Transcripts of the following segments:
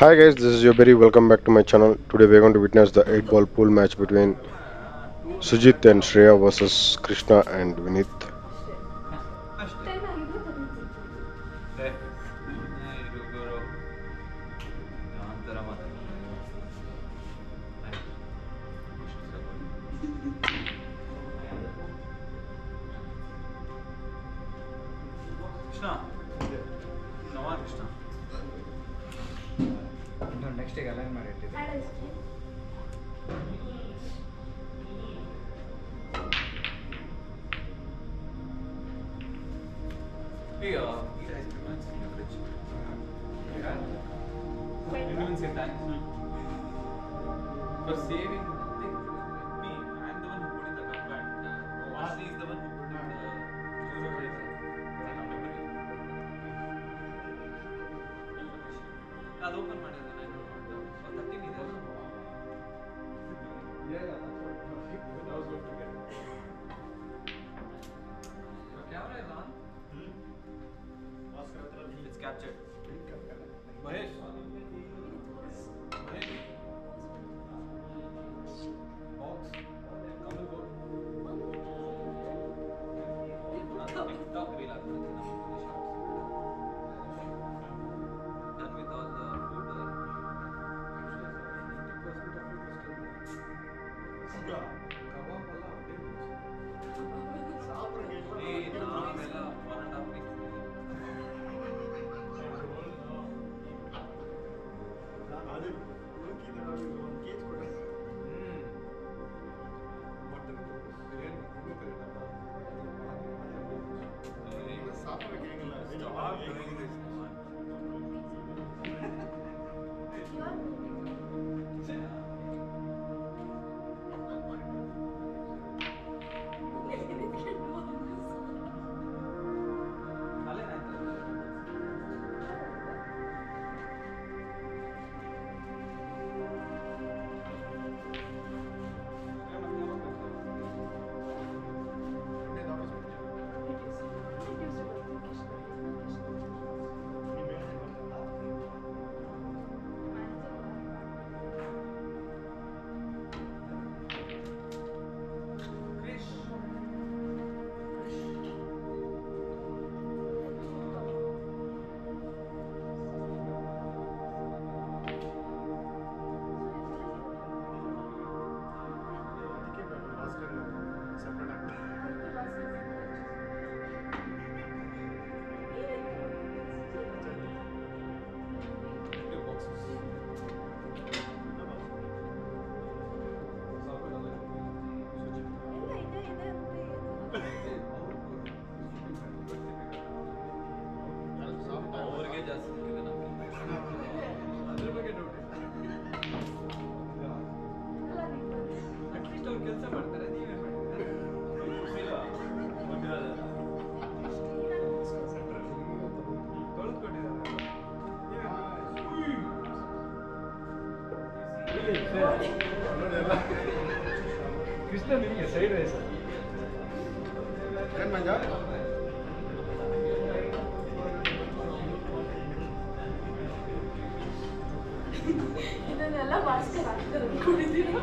Hi guys, this is Yoberi. Welcome back to my channel. Today we are going to witness the 8-ball pool match between Sujit and Shreya versus Krishna and Vinneth. Krishna, come on, Krishna. No, next take align my right. Hey, eat ice cream in your fridge. You didn't even say thanks for saving me. I'm the one who put in the gunpowder. Vasi is the one who put in the. I'll open my eyes and I don't want that thing either. Yeah, that was good to get. Your camera is on? It's captured. Mahesh. Mahesh. Box. Come and go. TikTok reel. Krishna, you side race. Can manja? Idennella basket hakkar kudidira.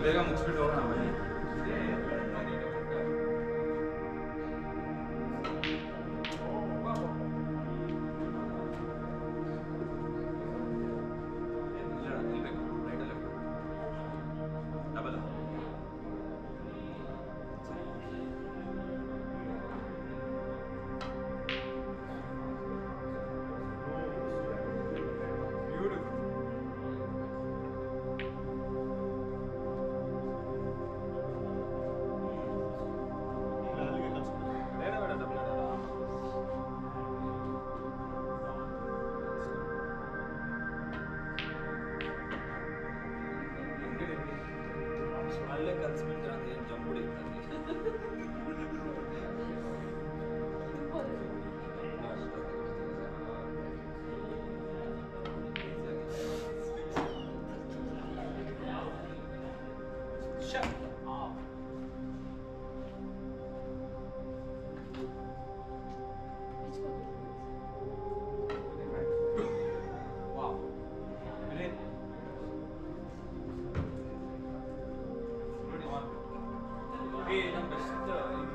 Bella much fit over now.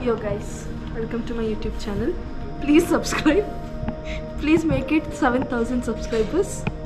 Yo guys, welcome to my YouTube channel. Please subscribe. Please make it 7,000 subscribers.